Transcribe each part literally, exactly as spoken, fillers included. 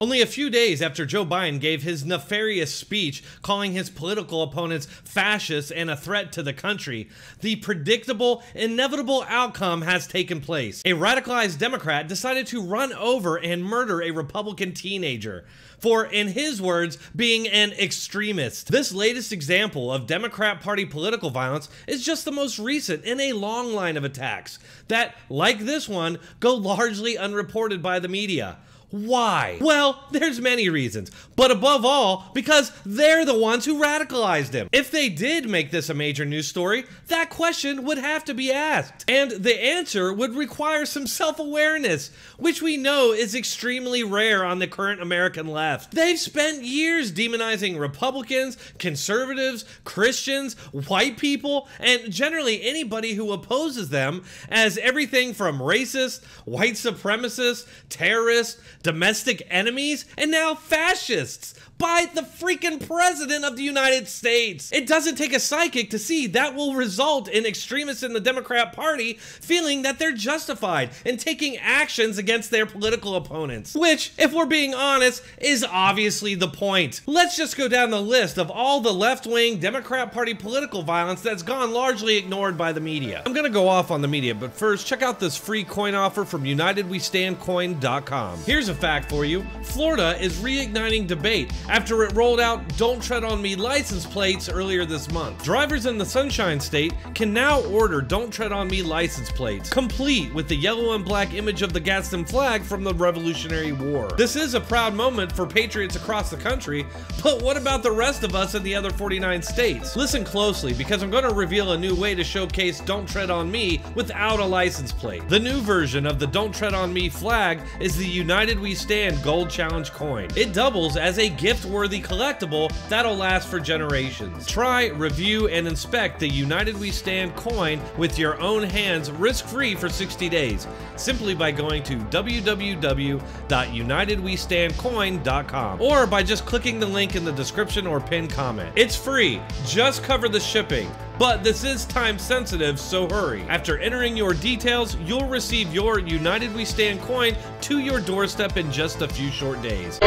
Only a few days after Joe Biden gave his nefarious speech calling his political opponents fascists and a threat to the country, the predictable, inevitable outcome has taken place. A radicalized Democrat decided to run over and murder a Republican teenager for, in his words, being an extremist. This latest example of Democrat Party political violence is just the most recent in a long line of attacks that, like this one, go largely unreported by the media. Why? Well, there's many reasons, but above all, because they're the ones who radicalized him. If they did make this a major news story, that question would have to be asked, and the answer would require some self-awareness, which we know is extremely rare on the current American left. They've spent years demonizing Republicans, conservatives, Christians, white people, and generally anybody who opposes them as everything from racist, white supremacists, terrorists, domestic enemies, and now fascists by the freaking president of the United States. It doesn't take a psychic to see that will result in extremists in the Democrat Party feeling that they're justified in taking actions against their political opponents, which, if we're being honest, is obviously the point. Let's just go down the list of all the left-wing Democrat Party political violence that's gone largely ignored by the media. I'm gonna go off on the media, but first, check out this free coin offer from united we stand coin dot com. Here's a fact for you. Florida is reigniting debate after it rolled out Don't Tread on Me license plates earlier this month. Drivers in the Sunshine State can now order Don't Tread on Me license plates, complete with the yellow and black image of the Gadsden flag from the Revolutionary War. This is a proud moment for patriots across the country, but what about the rest of us in the other forty-nine states? Listen closely, because I'm going to reveal a new way to showcase Don't Tread on Me without a license plate. The new version of the Don't Tread on Me flag is the United United We Stand Gold Challenge coin. It doubles as a gift-worthy collectible that'll last for generations. Try, review, and inspect the United We Stand coin with your own hands risk-free for sixty days, simply by going to w w w dot united we stand coin dot com or by just clicking the link in the description or pinned comment. It's free, just cover the shipping. But this is time sensitive, so hurry. After entering your details, you'll receive your United We Stand coin to your doorstep in just a few short days.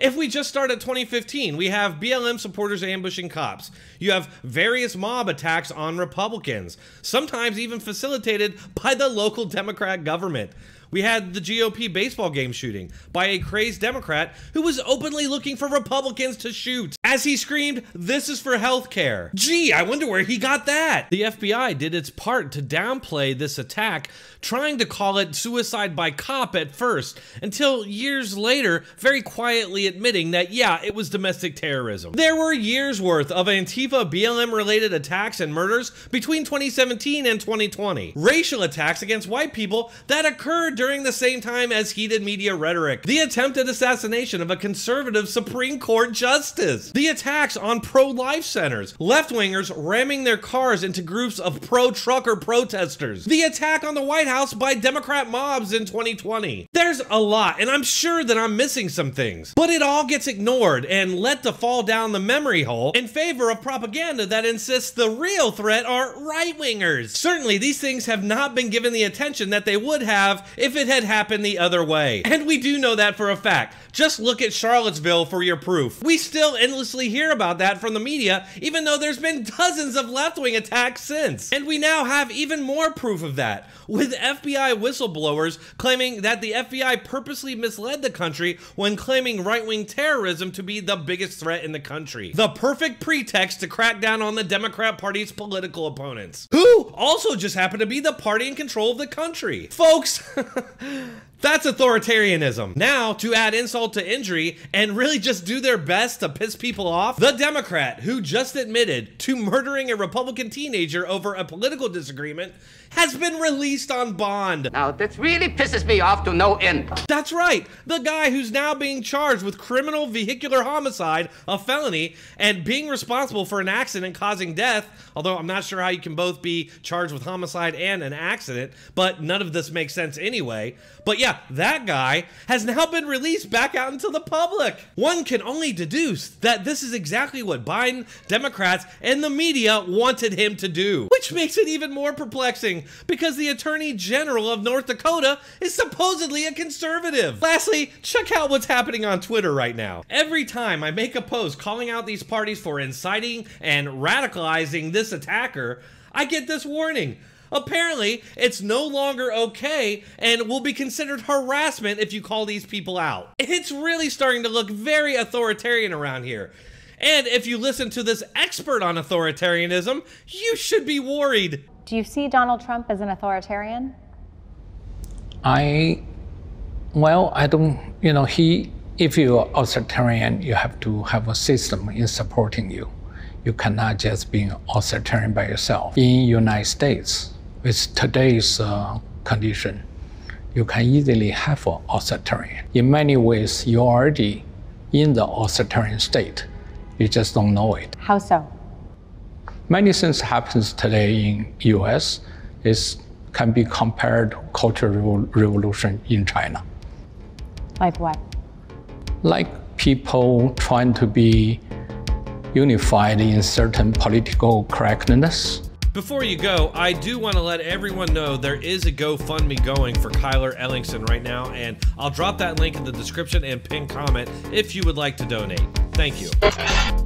If we just start at twenty fifteen, we have B L M supporters ambushing cops. You have various mob attacks on Republicans, sometimes even facilitated by the local Democrat government. We had the G O P baseball game shooting by a crazed Democrat who was openly looking for Republicans to shoot as he screamed, "This is for healthcare." Gee, I wonder where he got that. The F B I did its part to downplay this attack, trying to call it suicide by cop at first, until years later, very quietly admitting that, yeah, it was domestic terrorism. There were years worth of Antifa B L M related attacks and murders between twenty seventeen and twenty twenty. Racial attacks against white people that occurred during the same time as heated media rhetoric, the attempted assassination of a conservative Supreme Court justice, the attacks on pro-life centers, left-wingers ramming their cars into groups of pro-trucker protesters, the attack on the White House by Democrat mobs in twenty twenty. There's a lot, and I'm sure that I'm missing some things, but it all gets ignored and let to fall down the memory hole in favor of propaganda that insists the real threat are right-wingers. Certainly, these things have not been given the attention that they would have if it had happened the other way. And we do know that for a fact. Just look at Charlottesville for your proof. We still endlessly hear about that from the media, even though there's been dozens of left-wing attacks since. And we now have even more proof of that, with F B I whistleblowers claiming that the F B I purposely misled the country when claiming right-wing terrorism to be the biggest threat in the country. The perfect pretext to crack down on the Democrat Party's political opponents, who also just happen to be the party in control of the country. Folks, that's authoritarianism. Now, to add insult to injury and really just do their best to piss people off, the Democrat who just admitted to murdering a Republican teenager over a political disagreement has been released on bond. Now, this really pisses me off to no end. That's right. The guy who's now being charged with criminal vehicular homicide, a felony, and being responsible for an accident causing death, although I'm not sure how you can both be charged with homicide and an accident, but none of this makes sense anyway. But yeah, yeah, that guy has now been released back out into the public. One can only deduce that this is exactly what Biden, Democrats, and the media wanted him to do, which makes it even more perplexing because the Attorney General of North Dakota is supposedly a conservative. Lastly, check out what's happening on Twitter right now. Every time I make a post calling out these parties for inciting and radicalizing this attacker, I get this warning. Apparently, it's no longer okay and will be considered harassment if you call these people out. It's really starting to look very authoritarian around here. And if you listen to this expert on authoritarianism, you should be worried. Do you see Donald Trump as an authoritarian? I, well, I don't, you know, he, if you are authoritarian, you have to have a system in supporting you. You cannot just be an authoritarian by yourself. In United States, with today's uh, condition, you can easily have an authoritarian. In many ways, you're already in the authoritarian state. You just don't know it. How so? Many things happens today in U S is can be compared to Cultural Revolution in China. Like what? Like people trying to be unified in certain political correctness. Before you go, I do want to let everyone know there is a GoFundMe going for Caylor Ellingson right now, and I'll drop that link in the description and pinned comment if you would like to donate. Thank you.